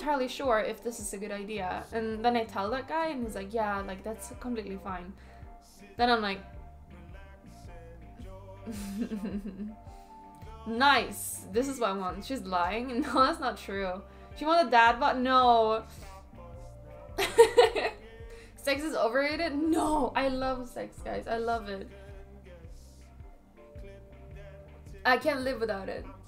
entirely sure if this is a good idea. And then I tell that guy and he's like, yeah, like that's completely fine. Then I'm like, nice, this is what I want. She's lying. No, that's not true. She wanted that, but no. Sex is overrated? No, I love sex, guys. I love it. I can't live without it.